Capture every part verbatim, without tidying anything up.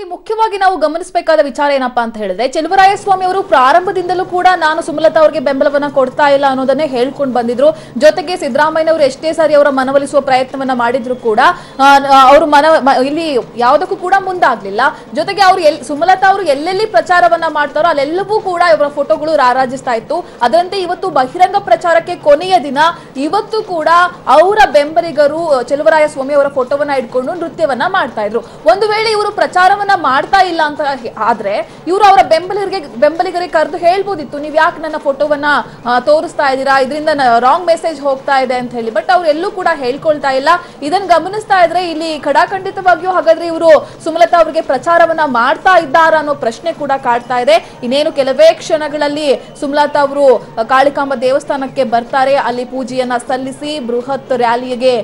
ಇಲ್ಲಿ ಮುಖ್ಯವಾಗಿ ನಾವು ಗಮನಿಸಬೇಕಾದ ವಿಚಾರ ಏನಪ್ಪಾ ಅಂತ ಹೇಳಿದ್ರೆ ಚೆಲುವರಾಯ ಸ್ವಾಮಿ ಅವರು ಪ್ರಾರಂಭದಿಂದಲೂ ಕೂಡ ನಾನು ಸುಮಲತಾ ಅವರಿಗೆ ಬೆಂಬಲವನ್ನ ಕೊಡ್ತಾ ಇಲ್ಲ ಅನ್ನೋದನ್ನೇ ಹೇಳಿಕೊಂಡು ಬಂದಿದ್ರು. ಜೊತೆಗೆ ಸಿದ್ದರಾಮಯ್ಯ ಅವರು ಎಷ್ಟೇ ಸಾರಿ ಅವರ ಮನವೊಲಿಸುವ ಪ್ರಯತ್ನವನ್ನ ಮಾಡಿದ್ರು ಕೂಡ ಅವರು ಇಲ್ಲಿ ಯಾವುದಕ್ಕೂ ಕೂಡ ಮುಂದಾಗಲಿಲ್ಲ. ಜೊತೆಗೆ ಅವರು ಸುಮಲತಾ ಅವರು ಎಲ್ಲೆಲ್ಲಿ ಪ್ರಚಾರವನ್ನ ಮಾಡ್ತಾರೋ ಅಲ್ಲೆಲ್ಲವೂ ಕೂಡ ಇವರ ಫೋಟೋಗಳು ರಾರಾಜಿಸ್ತಾ ಇತ್ತು. ಅದರಂತೆ ಇವತ್ತು ಬಹಿರಂಗ ಪ್ರಚಾರಕ್ಕೆ ಕೊನೆಯ ದಿನ ಇವತ್ತು ಕೂಡ ಅವರ ಬೆಂಬಲಿಗರು ಚೆಲುವರಾಯ ಸ್ವಾಮಿ ಅವರ ಫೋಟೋವನ್ನ ಇಟ್ಕೊಂಡು ನೃತ್ಯವನ್ನ ಮಾಡ್ತಾ ಇದ್ರು. ಒಂದು ವೇಳೆ ಇವರು ಪ್ರಚಾರವನ್ನ ಮಾಡ್ತಾ ಇಲ್ಲ ಅಂತ ಆದ್ರೆ ಇವರು ಅವರ ಬೆಂಬಲಿಗರಿಗೆ ಬೆಂಬಲಿಗರಿಗೆ ಕರೆದು ಹೇಳ್ಬೋದಿತ್ತು, ನೀವ್ ಯಾಕೆ ನನ್ನ ಫೋಟೋವನ್ನ ತೋರಿಸ್ತಾ ಇದ್ದೀರಾ, ಇದರಿಂದ ರಾಂಗ್ ಮೆಸೇಜ್ ಹೋಗ್ತಾ ಇದೆ ಅಂತ ಹೇಳಿ. ಬಟ್ ಅವ್ರು ಎಲ್ಲೂ ಕೂಡ ಹೇಳ್ಕೊಳ್ತಾ ಇಲ್ಲ. ಇದನ್ನ ಗಮನಿಸ್ತಾ ಇದ್ರೆ ಇಲ್ಲಿ ಖಡಾಖಂಡಿತವಾಗಿಯೂ ಹಾಗಾದ್ರೆ ಇವರು ಸುಮಲತಾ ಅವರಿಗೆ ಪ್ರಚಾರವನ್ನ ಮಾಡ್ತಾ ಇದ್ದಾರ ಅನ್ನೋ ಪ್ರಶ್ನೆ ಕೂಡ ಕಾಡ್ತಾ ಇದೆ. ಇನ್ನೇನು ಕೆಲವೇ ಕ್ಷಣಗಳಲ್ಲಿ ಸುಮಲತಾ ಅವರು ಕಾಳಿಕಾಂಬ ದೇವಸ್ಥಾನಕ್ಕೆ ಬರ್ತಾರೆ, ಅಲ್ಲಿ ಪೂಜೆಯನ್ನ ಸಲ್ಲಿಸಿ ಬೃಹತ್ ರ್ಯಾಲಿಗೆ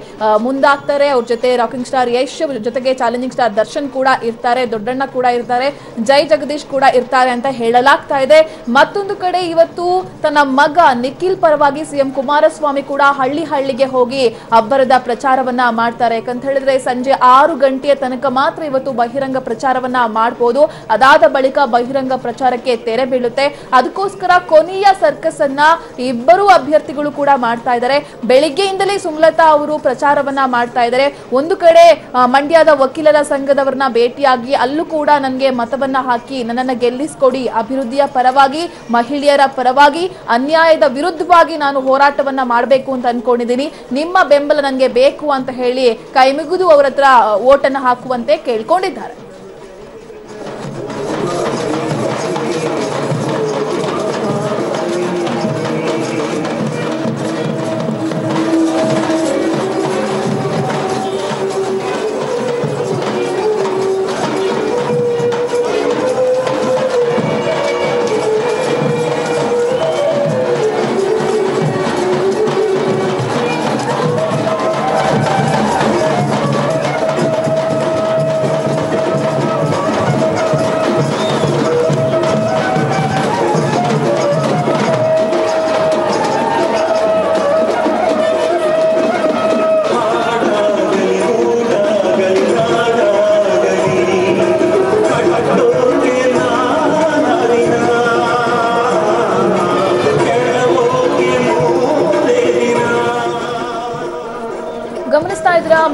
ಮುಂದಾಗ್ತಾರೆ. ಅವ್ರ ಜೊತೆ ರಾಕಿಂಗ್ ಸ್ಟಾರ್ ಯಶ್, ಜೊತೆಗೆ ಚಾಲೆಂಜಿಂಗ್ ಸ್ಟಾರ್ ದರ್ಶನ್ ಕೂಡ ಇರ್ತಾರೆ, ದೊಡ್ಡಣ್ಣ ಕೂಡ ಇರ್ತಾರೆ, ಜೈ ಜಗದೀಶ್ ಕೂಡ ಇರ್ತಾರೆ ಅಂತ ಹೇಳಲಾಗ್ತಾ ಇದೆ. ಮತ್ತೊಂದು ಕಡೆ ಇವತ್ತು ತನ್ನ ಮಗ ನಿಖಿಲ್ ಪರವಾಗಿ ಸಿಎಂ ಕುಮಾರಸ್ವಾಮಿ ಕೂಡ ಹಳ್ಳಿ ಹಳ್ಳಿಗೆ ಹೋಗಿ ಅಬ್ಬರದ ಪ್ರಚಾರವನ್ನ ಮಾಡ್ತಾರೆ. ಯಾಕಂತ ಹೇಳಿದ್ರೆ ಸಂಜೆ ಆರು ಗಂಟೆಯ ತನಕ ಮಾತ್ರ ಇವತ್ತು ಬಹಿರಂಗ ಪ್ರಚಾರವನ್ನ ಮಾಡಬಹುದು. ಅದಾದ ಬಳಿಕ ಬಹಿರಂಗ ಪ್ರಚಾರಕ್ಕೆ ತೆರೆ ಬೀಳುತ್ತೆ. ಅದಕ್ಕೋಸ್ಕರ ಕೊನೆಯ ಸರ್ಕಸ್ ಅನ್ನ ಇಬ್ಬರು ಅಭ್ಯರ್ಥಿಗಳು ಕೂಡ ಮಾಡ್ತಾ ಇದ್ದಾರೆ. ಬೆಳಿಗ್ಗೆಯಿಂದಲೇ ಸುಮಲತಾ ಅವರು ಪ್ರಚಾರವನ್ನ ಮಾಡ್ತಾ ಇದ್ದಾರೆ. ಒಂದು ಕಡೆ ಮಂಡ್ಯದ ವಕೀಲರ ಸಂಘದವರನ್ನ ಭೇಟಿಯಾಗಿ ಅಲ್ಲೂ ಕೂಡ ನನಗೆ ಮತವನ್ನ ಹಾಕಿ, ನನ್ನನ್ನು ಗೆಲ್ಲಿಸಿಕೊಡಿ, ಅಭಿವೃದ್ಧಿಯ ಪರವಾಗಿ, ಮಹಿಳೆಯರ ಪರವಾಗಿ, ಅನ್ಯಾಯದ ವಿರುದ್ಧವಾಗಿ ನಾನು ಹೋರಾಟವನ್ನ ಮಾಡಬೇಕು ಅಂತ ಅನ್ಕೊಂಡಿದ್ದೀನಿ, ನಿಮ್ಮ ಬೆಂಬಲ ನನಗೆ ಬೇಕು ಅಂತ ಹೇಳಿ ಕೈಮಿಗಿದು ಅವರ ಹತ್ರ ಓಟನ್ನು ಹಾಕುವಂತೆ ಕೇಳ್ಕೊಂಡಿದ್ದಾರೆ.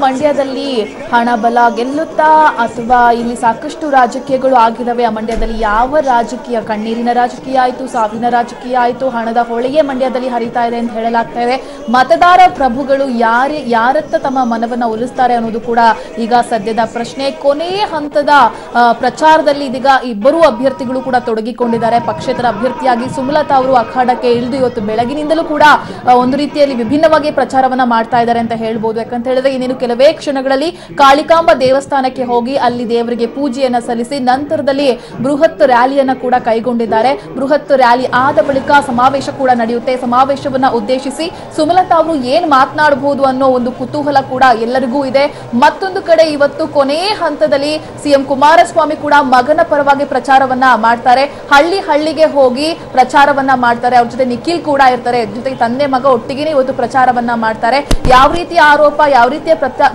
ಮಂಡ್ಯದಲ್ಲಿ ಹಣ ಬಲ ಗೆಲ್ಲುತ್ತಾ ಅಥವಾ ಇಲ್ಲಿ ಸಾಕಷ್ಟು ರಾಜಕೀಯಗಳು ಆಗಿದ್ದಾವೆ. ಆ ಮಂಡ್ಯದಲ್ಲಿ ಯಾವ ರಾಜಕೀಯ, ಕಣ್ಣೀರಿನ ರಾಜಕೀಯ ಆಯಿತು, ಸಾವಿನ ರಾಜಕೀಯ ಆಯಿತು, ಹಣದ ಹೊಳೆಯೇ ಮಂಡ್ಯದಲ್ಲಿ ಹರಿತಾ ಇದೆ ಅಂತ ಹೇಳಲಾಗ್ತಾ ಇದೆ. ಮತದಾರ ಪ್ರಭುಗಳು ಯಾರೇ ಯಾರತ್ತ ತಮ್ಮ ಮನವನ್ನು ಒಲಿಸ್ತಾರೆ ಅನ್ನೋದು ಕೂಡ ಈಗ ಸದ್ಯದ ಪ್ರಶ್ನೆ. ಕೊನೆಯ ಹಂತದ ಪ್ರಚಾರದಲ್ಲಿ ಇದೀಗ ಇಬ್ಬರೂ ಅಭ್ಯರ್ಥಿಗಳು ಕೂಡ ತೊಡಗಿಕೊಂಡಿದ್ದಾರೆ. ಪಕ್ಷೇತರ ಅಭ್ಯರ್ಥಿಯಾಗಿ ಸುಮಲತಾ ಅವರು ಅಖಾಡಕ್ಕೆ ಇಳಿದು ಇವತ್ತು ಬೆಳಗಿನಿಂದಲೂ ಕೂಡ ಒಂದು ರೀತಿಯಲ್ಲಿ ವಿಭಿನ್ನವಾಗಿ ಪ್ರಚಾರವನ್ನ ಮಾಡ್ತಾ ಇದ್ದಾರೆ ಅಂತ ಹೇಳ್ಬೋದು. ಯಾಕಂತ ಹೇಳಿದ್ರೆ ಇನ್ನೇನು ಕೆಲವೇ ಕ್ಷಣಗಳಲ್ಲಿ ಕಾಳಿಕಾಂಬ ದೇವಸ್ಥಾನಕ್ಕೆ ಹೋಗಿ ಅಲ್ಲಿ ದೇವರಿಗೆ ಪೂಜೆಯನ್ನ ಸಲ್ಲಿಸಿ ನಂತರದಲ್ಲಿ ಬೃಹತ್ ರ್ಯಾಲಿಯನ್ನ ಕೂಡ ಕೈಗೊಂಡಿದ್ದಾರೆ. ಬೃಹತ್ ರ್ಯಾಲಿ ಆದ ಬಳಿಕ ಸಮಾವೇಶ ಕೂಡ ನಡೆಯುತ್ತೆ. ಸಮಾವೇಶವನ್ನ ಉದ್ದೇಶಿಸಿ ಸುಮಲತಾ ಅವರು ಏನ್ ಮಾತನಾಡಬಹುದು ಅನ್ನೋ ಒಂದು ಕುತೂಹಲ ಕೂಡ ಎಲ್ಲರಿಗೂ ಇದೆ. ಮತ್ತೊಂದು ಕಡೆ ಇವತ್ತು ಕೊನೆಯ ಹಂತದಲ್ಲಿ ಸಿಎಂ ಕುಮಾರಸ್ವಾಮಿ ಕೂಡ ಮಗನ ಪರವಾಗಿ ಪ್ರಚಾರವನ್ನ ಮಾಡ್ತಾರೆ. ಹಳ್ಳಿ ಹಳ್ಳಿಗೆ ಹೋಗಿ ಪ್ರಚಾರವನ್ನ ಮಾಡ್ತಾರೆ. ಅವ್ರ ಜೊತೆ ನಿಖಿಲ್ ಕೂಡ ಇರ್ತಾರೆ. ಜೊತೆಗೆ ತಂದೆ ಮಗ ಒಟ್ಟಿಗೆ ಇವತ್ತು ಪ್ರಚಾರವನ್ನ ಮಾಡ್ತಾರೆ. ಯಾವ ರೀತಿಯ ಆರೋಪ, ಯಾವ ರೀತಿಯ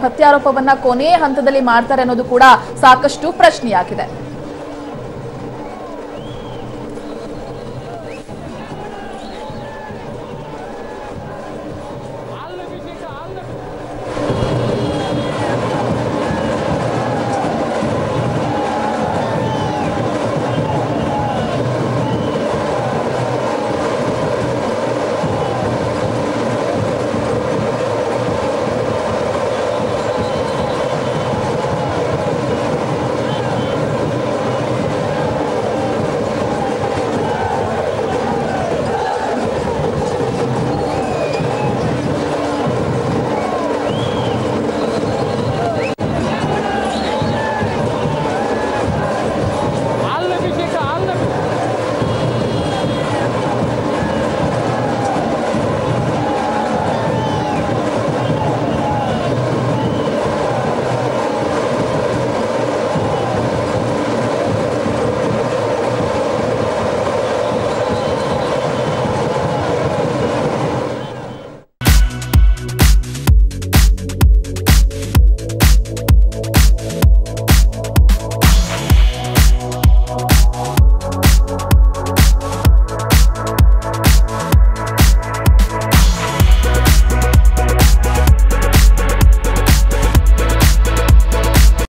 ಪ್ರತ್ಯಾರೋಪವನ್ನ ಕೊನೆಯ ಹಂತದಲ್ಲಿ ಮಾಡ್ತಾರೆ ಅನ್ನೋದು ಕೂಡ ಸಾಕಷ್ಟು ಪ್ರಶ್ನೆಯಾಗಿದೆ.